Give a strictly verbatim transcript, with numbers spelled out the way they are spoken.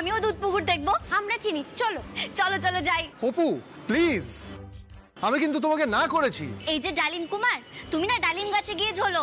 আমিও দুধ পুকুর দেখবো, আমরা চিনি, চলো চলো চলো যাই। অপু প্লিজ, আমি কিন্তু তোমাকে না করেছি। এই যে ডালিম কুমার, তুমি না ডালিম গাছে গিয়ে ঝোলো।